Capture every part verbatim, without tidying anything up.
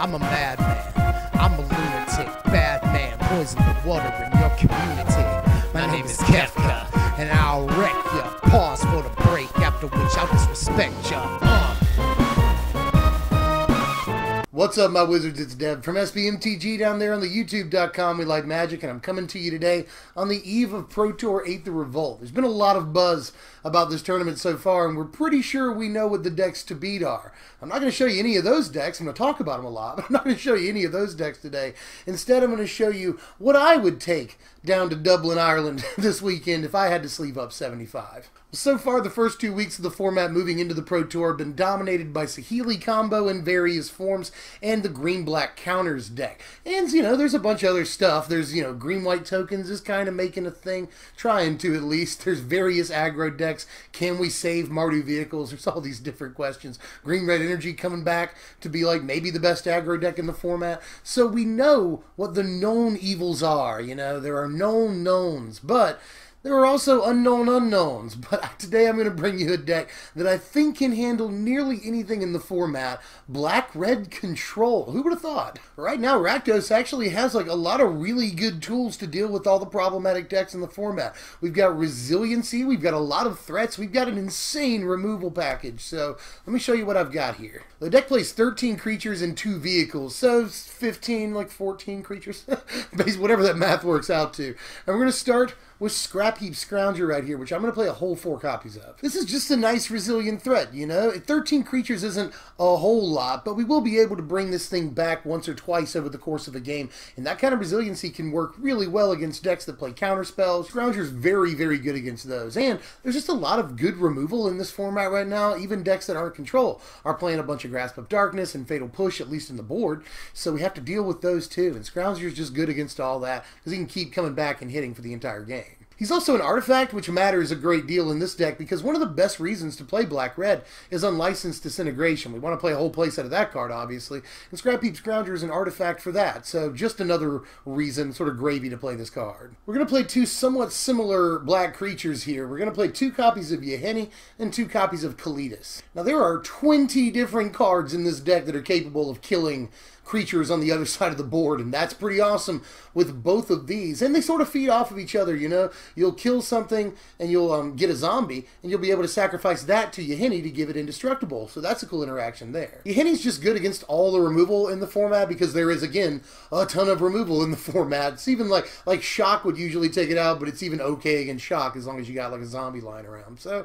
I'm a madman. I'm a lunatic, bad man, poison the water in your community. My, My name is Kefka, Kefka, and I'll wreck ya. Pause for the break, after which I'll disrespect ya. Uh. What's up, my wizards? It's Deb from S B M T G down there on the YouTube dot com. We like magic, and I'm coming to you today on the eve of Pro Tour Aether Revolt. There's been a lot of buzz about this tournament so far, and we're pretty sure we know what the decks to beat are. I'm not going to show you any of those decks. I'm going to talk about them a lot, but I'm not going to show you any of those decks today. Instead, I'm going to show you what I would take down to Dublin, Ireland this weekend if I had to sleeve up seventy-five. So far, the first two weeks of the format moving into the Pro Tour have been dominated by Saheeli Combo in various forms and the Green-Black Counters deck. And, you know, there's a bunch of other stuff. There's, you know, Green-White Tokens is kind of making a thing, trying to at least. There's various aggro decks. Can we save Mardu vehicles? There's all these different questions. Green-Red Energy coming back to be like maybe the best aggro deck in the format. So we know what the known evils are. You know, there are known knowns, but there are also unknown unknowns, but today I'm going to bring you a deck that I think can handle nearly anything in the format, Black-Red Control. Who would have thought? Right now, Rakdos actually has like a lot of really good tools to deal with all the problematic decks in the format. We've got resiliency, we've got a lot of threats, we've got an insane removal package. So let me show you what I've got here. The deck plays thirteen creatures and two vehicles, so fifteen, like fourteen creatures, whatever that math works out to. And we're going to start with Scrapheap Scrounger right here, which I'm going to play a whole four copies of. This is just a nice resilient threat, you know? thirteen creatures isn't a whole lot, but we will be able to bring this thing back once or twice over the course of a game, and that kind of resiliency can work really well against decks that play counterspells. Scrounger's very, very good against those, and there's just a lot of good removal in this format right now. Even decks that aren't control are playing a bunch of Grasp of Darkness and Fatal Push, at least in the board, so we have to deal with those too, and Scrounger's just good against all that, because he can keep coming back and hitting for the entire game. He's also an artifact, which matters a great deal in this deck because one of the best reasons to play Black-Red is Unlicensed Disintegration. We want to play a whole playset of that card, obviously, and Scrapheap Scrounger is an artifact for that, so just another reason, sort of gravy, to play this card. We're going to play two somewhat similar black creatures here. We're going to play two copies of Yahenni and two copies of Kalitas. Now, there are twenty different cards in this deck that are capable of killing creatures on the other side of the board, and that's pretty awesome with both of these, and they sort of feed off of each other. You know, you'll kill something and you'll um, get a zombie, and you'll be able to sacrifice that to Yahenni to give it indestructible, so that's a cool interaction there. Yahenni's just good against all the removal in the format because there is, again, a ton of removal in the format. It's even like like shock would usually take it out, but it's even okay against shock as long as you got like a zombie lying around, so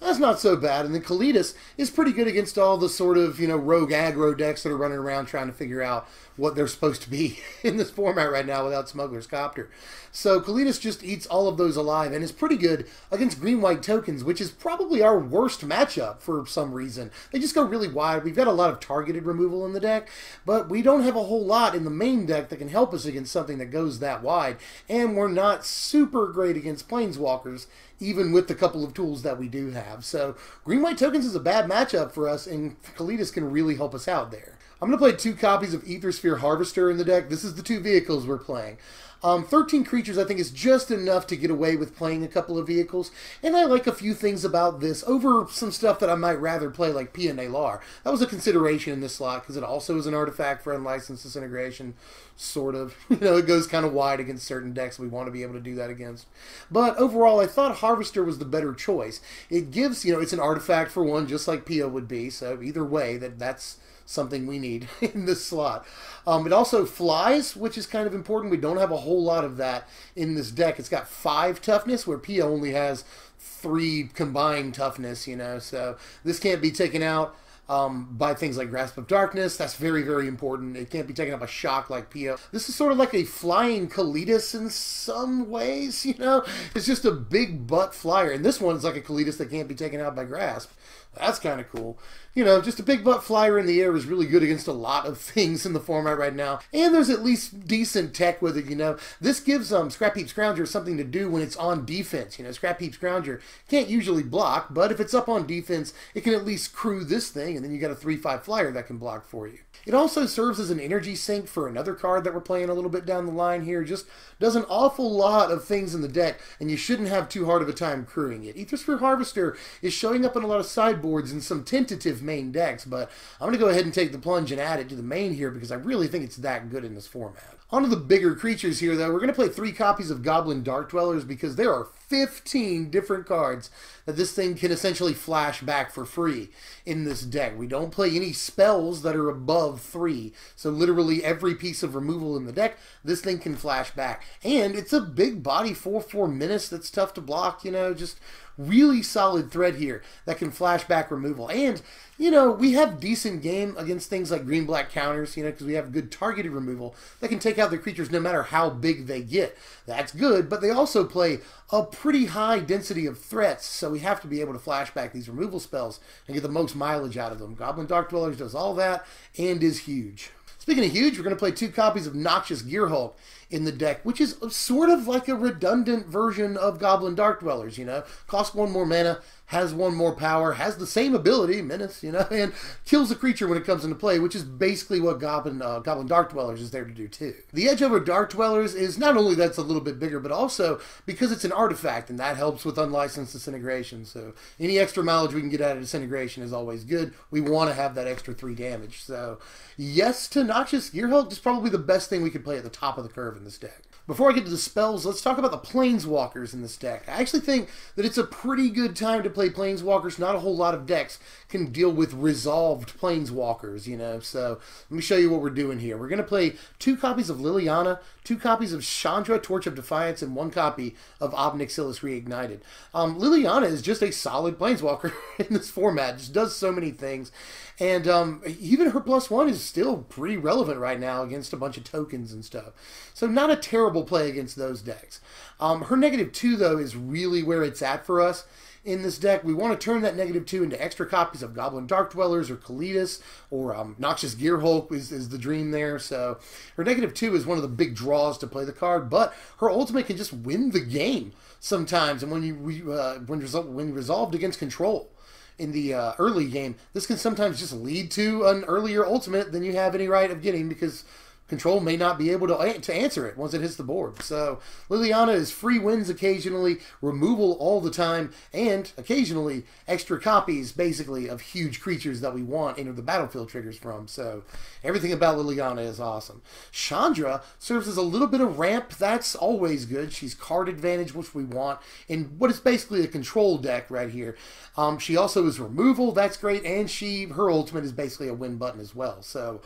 that's not so bad. And then Kalitas is pretty good against all the sort of, you know, rogue aggro decks that are running around trying to figure out what they're supposed to be in this format right now without Smuggler's Copter. So Kalitas just eats all of those alive and is pretty good against Green-White Tokens, which is probably our worst matchup for some reason. They just go really wide. We've got a lot of targeted removal in the deck, but we don't have a whole lot in the main deck that can help us against something that goes that wide, and we're not super great against Planeswalkers, even with the couple of tools that we do have. So Green-White Tokens is a bad matchup for us, and Kalitas can really help us out there. I'm going to play two copies of Aethersphere Harvester in the deck. This is the two vehicles we're playing. Um, thirteen creatures, I think, is just enough to get away with playing a couple of vehicles, and I like a few things about this over some stuff that I might rather play, like P N A L R. That was a consideration in this slot, because it also is an artifact for Unlicensed Disintegration, sort of. You know, it goes kind of wide against certain decks we want to be able to do that against. But overall, I thought Harvester was the better choice. It gives, you know, it's an artifact for one, just like P O would be, so either way, that that's something we need in this slot. Um, it also flies, which is kind of important. We don't have a whole lot of that in this deck. It's got five toughness, where P O only has three combined toughness, you know, so this can't be taken out Um, by things like Grasp of Darkness. That's very, very important. It can't be taken up by shock like P O. This is sort of like a flying Kalitas in some ways, you know? It's just a big butt flyer, and this one's like a Kalitas that can't be taken out by Grasp. That's kind of cool. You know, just a big butt flyer in the air is really good against a lot of things in the format right now, and there's at least decent tech with it, you know? This gives um, Scrapheap Scrounger something to do when it's on defense, you know? Scrapheap Scrounger can't usually block, but if it's up on defense, it can at least crew this thing, and then you got a three five flyer that can block for you. It also serves as an energy sink for another card that we're playing a little bit down the line here. Just does an awful lot of things in the deck, and you shouldn't have too hard of a time crewing it. Aethersphere Harvester is showing up in a lot of sideboards and some tentative main decks, but I'm going to go ahead and take the plunge and add it to the main here because I really think it's that good in this format. On to the bigger creatures here, though. We're going to play three copies of Goblin Dark-Dwellers because there are fifteen different cards that this thing can essentially flash back for free in this deck. We don't play any spells that are above three, so literally every piece of removal in the deck, this thing can flash back. And it's a big body four four menace that's tough to block, you know, just really solid threat here that can flash back removal. And, you know, we have decent game against things like Green-Black Counters, you know, because we have good targeted removal that can take out their creatures no matter how big they get. That's good, but they also play a pretty high density of threats, so we have to be able to flash back these removal spells and get the most mileage out of them. Goblin Dark-Dwellers does all that and is huge. Speaking of huge, we're going to play two copies of Noxious Gearhulk in the deck, which is sort of like a redundant version of Goblin Dark-Dwellers, you know. Costs one more mana, has one more power, has the same ability, menace, you know, and kills a creature when it comes into play, which is basically what Goblin, uh, Goblin Dark-Dwellers is there to do too. The edge over Dark-Dwellers is not only that's a little bit bigger, but also because it's an artifact, and that helps with Unlicensed Disintegration, so any extra mileage we can get out of Disintegration is always good. We want to have that extra three damage, so yes to Noxious Gearhulk is probably the best thing we could play at the top of the curve in this deck. Before I get to the spells, let's talk about the Planeswalkers in this deck. I actually think that it's a pretty good time to play Planeswalkers. Not a whole lot of decks can deal with resolved Planeswalkers, you know, so let me show you what we're doing here. We're going to play two copies of Liliana, two copies of Chandra, Torch of Defiance, and one copy of Obnixilis Reignited. Um, Liliana is just a solid Planeswalker in this format. Just does so many things, and um, even her plus one is still pretty relevant right now against a bunch of tokens and stuff. So not a terrible play against those decks. Um, her negative two, though, is really where it's at for us in this deck. We want to turn that negative two into extra copies of Goblin Dark-Dwellers or Kalitas or um, Noxious Gearhulk is, is the dream there. So her negative two is one of the big draws to play the card, but her ultimate can just win the game sometimes. And when you uh, when, resol when resolved against control in the uh, early game, this can sometimes just lead to an earlier ultimate than you have any right of getting because Control may not be able to, to answer it once it hits the board. So Liliana is free wins occasionally, removal all the time, and occasionally extra copies, basically, of huge creatures that we want into the battlefield triggers from. So everything about Liliana is awesome. Chandra serves as a little bit of ramp. That's always good. She's card advantage, which we want, in what is basically a control deck right here. Um, she also is removal. That's great. And she her ultimate is basically a win button as well. So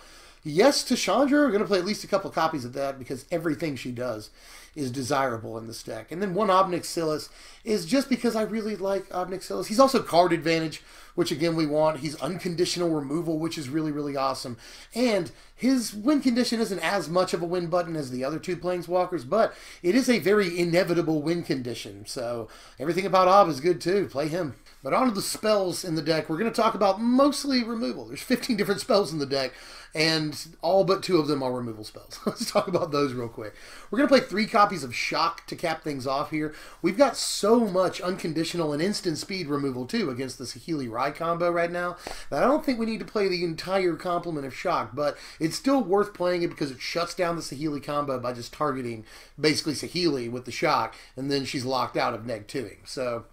yes to Chandra. We're going to play at least a couple copies of that because everything she does is desirable in this deck. And then one Obnixilis is just because I really like Obnixilis. He's also card advantage, which again we want. He's unconditional removal, which is really, really awesome. And his win condition isn't as much of a win button as the other two Planeswalkers, but it is a very inevitable win condition. So everything about Ob is good too. Play him. But on to the spells in the deck. We're going to talk about mostly removal. There's fifteen different spells in the deck, and all but two of them are removal spells. Let's talk about those real quick. We're going to play three copies of Shock to cap things off here. We've got so much unconditional and instant speed removal, too, against the Saheeli Rai combo right now that I don't think we need to play the entire complement of Shock, but it's still worth playing it because it shuts down the Saheeli combo by just targeting basically Saheeli with the Shock, and then she's locked out of neg twoing. So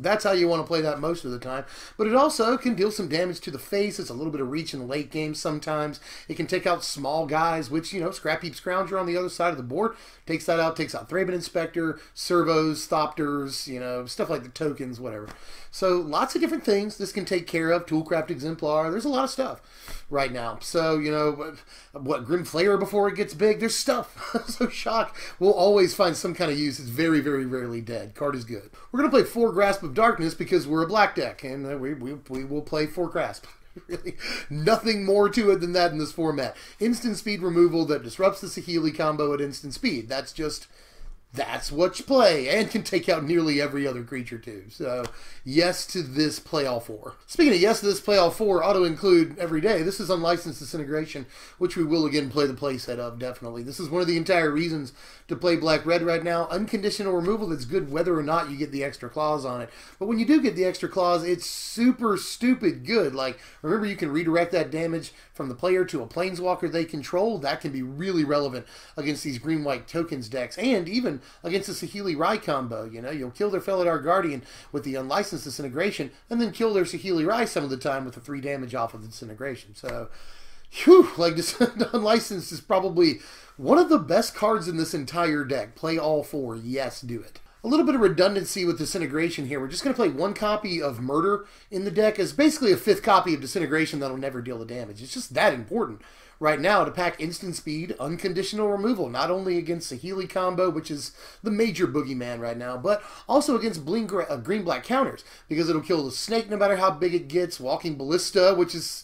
that's how you want to play that most of the time. But it also can deal some damage to the face. It's a little bit of reach in the late game sometimes. It can take out small guys, which, you know, Scrapheap Scrounger on the other side of the board takes that out, takes out Thraben Inspector, Servos, Thopters, you know, stuff like the tokens, whatever. So lots of different things this can take care of. Toolcraft Exemplar. There's a lot of stuff right now. So, you know, what, Grim Flayer before it gets big? There's stuff. So Shock will always find some kind of use. It's very, very rarely dead. Card is good. We're going to play four Grasp of Darkness because we're a black deck, and we, we, we will play four Grasp. Really, nothing more to it than that in this format. Instant speed removal that disrupts the Saheeli combo at instant speed. That's just That's what you play, and can take out nearly every other creature too. So, yes to this play all four. Speaking of yes to this play all four, auto-include every day, this is Unlicensed Disintegration, which we will again play the playset of, definitely. This is one of the entire reasons to play Black-Red right now. Unconditional removal that's good whether or not you get the extra claws on it. But when you do get the extra claws, it's super stupid good. Like, remember you can redirect that damage from the player to a planeswalker they control. That can be really relevant against these Green-White Tokens decks, and even against the Saheeli Rai combo. You know, you'll kill their Felidar Guardian with the Unlicensed Disintegration and then kill their Saheeli Rai some of the time with the three damage off of the Disintegration. So, whew, like, this Unlicensed is probably one of the best cards in this entire deck. Play all four. Yes, do it. A little bit of redundancy with Disintegration here. We're just going to play one copy of Murder in the deck as basically a fifth copy of Disintegration that'll never deal the damage. It's just that important right now to pack instant speed, unconditional removal, not only against Saheeli Combo, which is the major boogeyman right now, but also against uh, Green-Black Counters, because it'll kill the snake no matter how big it gets. Walking Ballista, which is...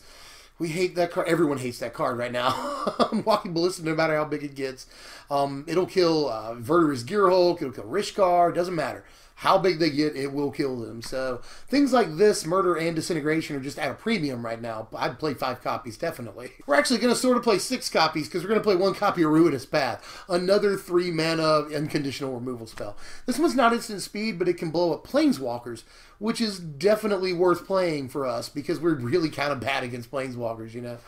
we hate that card. Everyone hates that card right now. Walking Ballista, no matter how big it gets. Um, it'll kill uh, Noxious Gearhulk. It'll kill Rishkar. Doesn't matter how big they get, it will kill them. So things like this, Murder and Disintegration, are just at a premium right now. I'd play five copies, definitely. We're actually going to sort of play six copies because we're going to play one copy of Ruinous Path, another three mana unconditional removal spell. This one's not instant speed, but it can blow up Planeswalkers, which is definitely worth playing for us because we're really kind of bad against Planeswalkers, you know.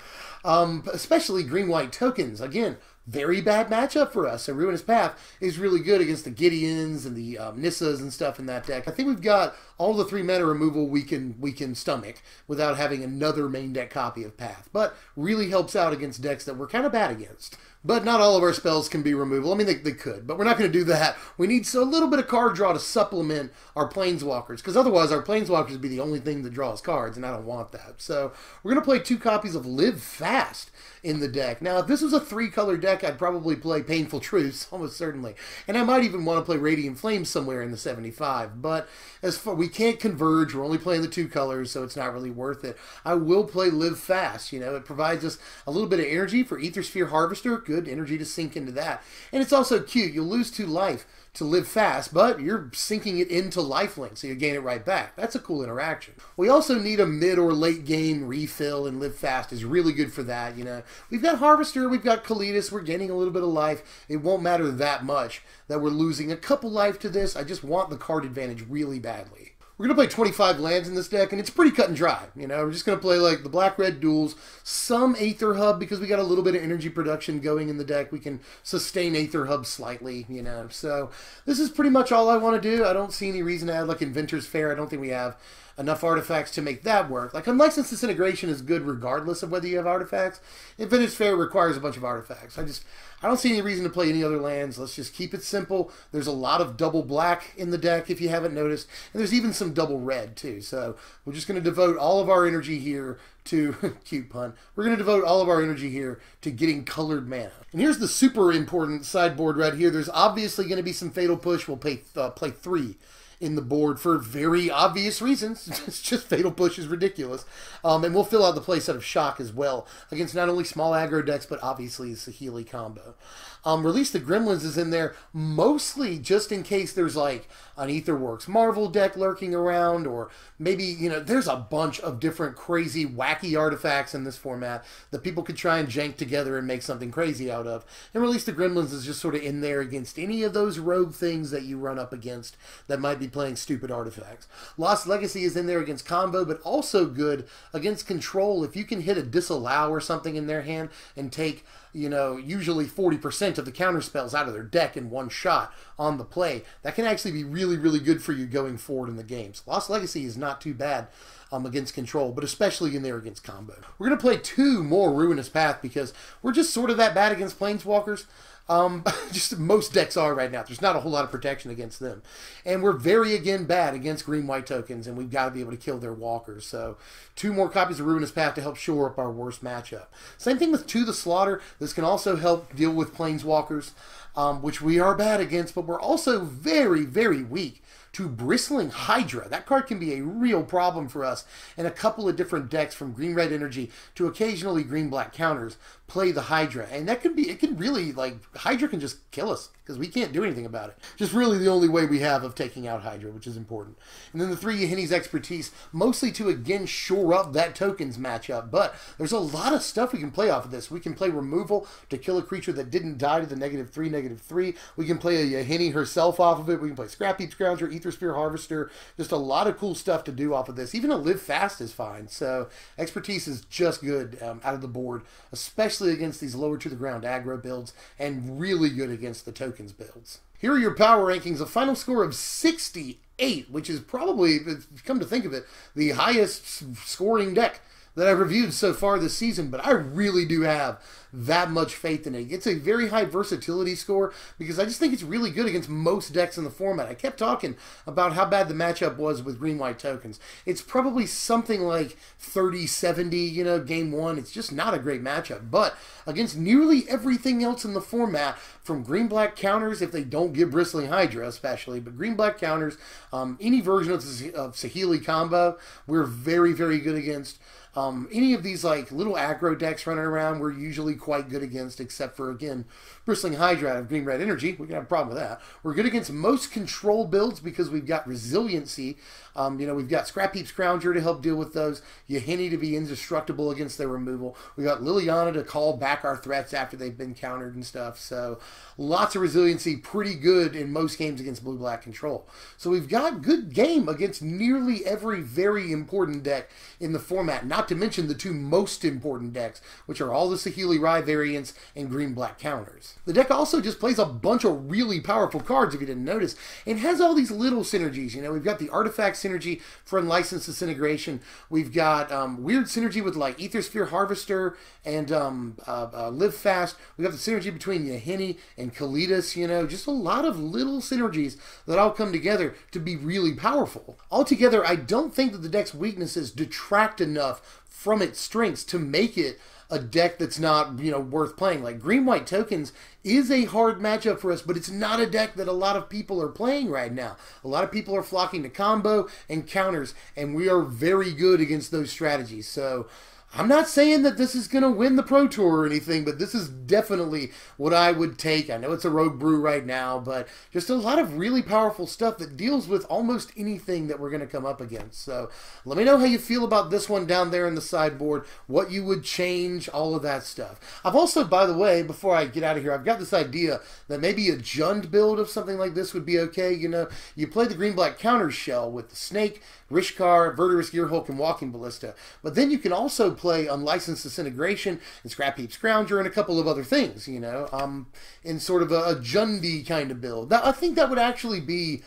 Um, especially Green-White Tokens. Again, very bad matchup for us. So Ruinous Path is really good against the Gideons and the um, Nissas and stuff in that deck. I think we've got all the three mana removal we can we can stomach without having another main deck copy of Path, but really helps out against decks that we're kind of bad against. But not all of our spells can be removal. I mean, they, they could, but we're not going to do that. We need a little bit of card draw to supplement our Planeswalkers, because otherwise our Planeswalkers would be the only thing that draws cards, and I don't want that. So we're going to play two copies of Live Fast in the deck. Now, if this was a three-color deck, I'd probably play Painful Truths, almost certainly. And I might even want to play Radiant Flames somewhere in the seventy-five. But as far, we can't converge. We're only playing the two colors, so it's not really worth it. I will play Live Fast. You know, it provides us a little bit of energy for Aethersphere Harvester. Good energy to sink into that. And it's also cute. You'll lose two life to Live Fast, but you're sinking it into lifelink, so you gain it right back. That's a cool interaction. We also need a mid or late game refill, and Live Fast is really good for that, you know. We've got Harvester, we've got Kalitas, we're gaining a little bit of life. It won't matter that much that we're losing a couple life to this. I just want the card advantage really badly. We're going to play twenty-five lands in this deck, and it's pretty cut and dry. You know, we're just going to play, like, the Black-Red Duels, some Aether Hub, because we got a little bit of energy production going in the deck. We can sustain Aether Hub slightly, you know. So this is pretty much all I want to do. I don't see any reason to add, like, Inventor's Fair. I don't think we have enough artifacts to make that work. Like, Unlicensed Disintegration is good regardless of whether you have artifacts. Inventor's Fair requires a bunch of artifacts. I just, I don't see any reason to play any other lands. Let's just keep it simple. There's a lot of double black in the deck, if you haven't noticed. And there's even some double red, too. So we're just going to devote all of our energy here to, cute pun, we're going to devote all of our energy here to getting colored mana. And here's the super important sideboard right here. There's obviously going to be some Fatal Push. We'll play, uh, play three in the board for very obvious reasons. It's just Fatal Push is ridiculous. Um, and we'll fill out the playset of Shock as well against not only small aggro decks, but obviously the Saheeli Combo. Um, Release the Gremlins is in there mostly just in case there's like an Aetherworks Marvel deck lurking around, or maybe, you know, there's a bunch of different crazy, wacky artifacts in this format that people could try and jank together and make something crazy out of. And Release the Gremlins is just sort of in there against any of those rogue things that you run up against that might be playing stupid artifacts. Lost Legacy is in there against combo, but also good against control. If you can hit a disallow or something in their hand and take, you know, usually forty percent of the counter spells out of their deck in one shot on the play, that can actually be really, really good for you going forward in the games. Lost Legacy is not too bad Um, against control, but especially in there against combo. We're going to play two more Ruinous Path because we're just sort of that bad against Planeswalkers. Um, just most decks are right now. There's not a whole lot of protection against them. And we're very, again, bad against Green-White Tokens, and we've got to be able to kill their walkers. So two more copies of Ruinous Path to help shore up our worst matchup. Same thing with To the Slaughter. This can also help deal with Planeswalkers, um, which we are bad against, but we're also very, very weak to Bristling Hydra. That card can be a real problem for us, and a couple of different decks from Green-Red Energy to occasionally Green-Black Counters play the Hydra, and that can be, it can really, like, Hydra can just kill us because we can't do anything about it. Just really the only way we have of taking out Hydra, which is important. And then the three, Yahenni's Expertise, mostly to again shore up that tokens matchup, but there's a lot of stuff we can play off of this. We can play removal to kill a creature that didn't die to the negative three, negative three. We can play a Yahenni herself off of it. We can play Scrapheap Scrounger, Aethersphere Harvester. Just a lot of cool stuff to do off of this. Even a Live Fast is fine. So Expertise is just good um, out of the board, especially against these lower to the ground aggro builds, and really good against the tokens builds. Here are your power rankings, a final score of sixty-eight, which is probably, come to think of it, the highest scoring deck that I've reviewed so far this season, but I really do have that much faith in it. It's a very high versatility score because I just think it's really good against most decks in the format. I kept talking about how bad the matchup was with Green-White Tokens. It's probably something like thirty seventy, you know, game one. It's just not a great matchup, but against nearly everything else in the format, from Green-Black Counters, if they don't get Bristling Hydra especially, but Green-Black Counters, um, any version of, of Saheeli Combo, we're very, very good against. Um, any of these like little aggro decks running around, we're usually quite good against, except for, again, Bristling Hydra out of Green-Red Energy. We can have a problem with that. We're good against most control builds because we've got Resiliency. Um, you know, we've got Scrapheap Scrounger to help deal with those. Yahenni to be indestructible against their removal. We got Liliana to call back our threats after they've been countered and stuff. So lots of Resiliency, pretty good in most games against Blue-Black Control. So we've got good game against nearly every very important deck in the format, not to mention the two most important decks, which are all the Saheeli Rai variants and Green-Black Counters. The deck also just plays a bunch of really powerful cards, if you didn't notice. It has all these little synergies. You know, we've got the Artifact synergy for Unlicensed Disintegration. We've got um, weird synergy with, like, Aethersphere Harvester and um, uh, uh, Live Fast. We've got the synergy between Yahenni and Kalitas, you know, just a lot of little synergies that all come together to be really powerful. Altogether, I don't think that the deck's weaknesses detract enough from its strengths to make it a deck that's not, you know, worth playing. Like, Green-White Tokens is a hard matchup for us, but it's not a deck that a lot of people are playing right now. A lot of people are flocking to combo and counters, and we are very good against those strategies. So I'm not saying that this is going to win the Pro Tour or anything, but this is definitely what I would take. I know it's a rogue brew right now, but just a lot of really powerful stuff that deals with almost anything that we're going to come up against. So let me know how you feel about this one down there in the sideboard, what you would change, all of that stuff. I've also, by the way, before I get out of here, I've got this idea that maybe a Jund build of something like this would be okay. You know, you play the Green-Black Counter shell with the Snake, Rishkar, Noxious Gearhulk, and Walking Ballista, but then you can also play Play Unlicensed Disintegration and Scrapheap Scrounger and a couple of other things, you know, um, in sort of a, a Jundy kind of build. That, I think that would actually be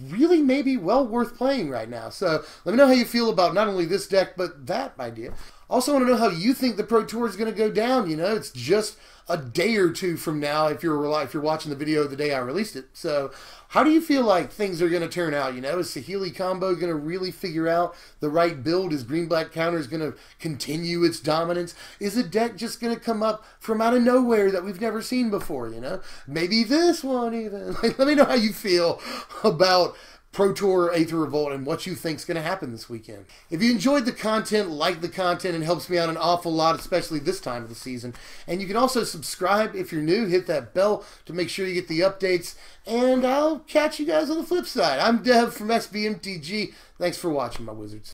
really maybe well worth playing right now. So let me know how you feel about not only this deck, but that idea. Also want to know how you think the Pro Tour is going to go down. You know, it's just a day or two from now if you're if you're watching the video the day I released it. So how do you feel like things are going to turn out? You know, is Saheeli Combo going to really figure out the right build? Is Green-Black Counter is going to continue its dominance? Is a deck just going to come up from out of nowhere that we've never seen before, you know? Maybe this one even. Like, let me know how you feel about Pro Tour Aether Revolt and what you think is going to happen this weekend. If you enjoyed the content, like the content, it helps me out an awful lot, especially this time of the season. And you can also subscribe if you're new. Hit that bell to make sure you get the updates. And I'll catch you guys on the flip side. I'm Dev from S B M T G. Thanks for watching, my wizards.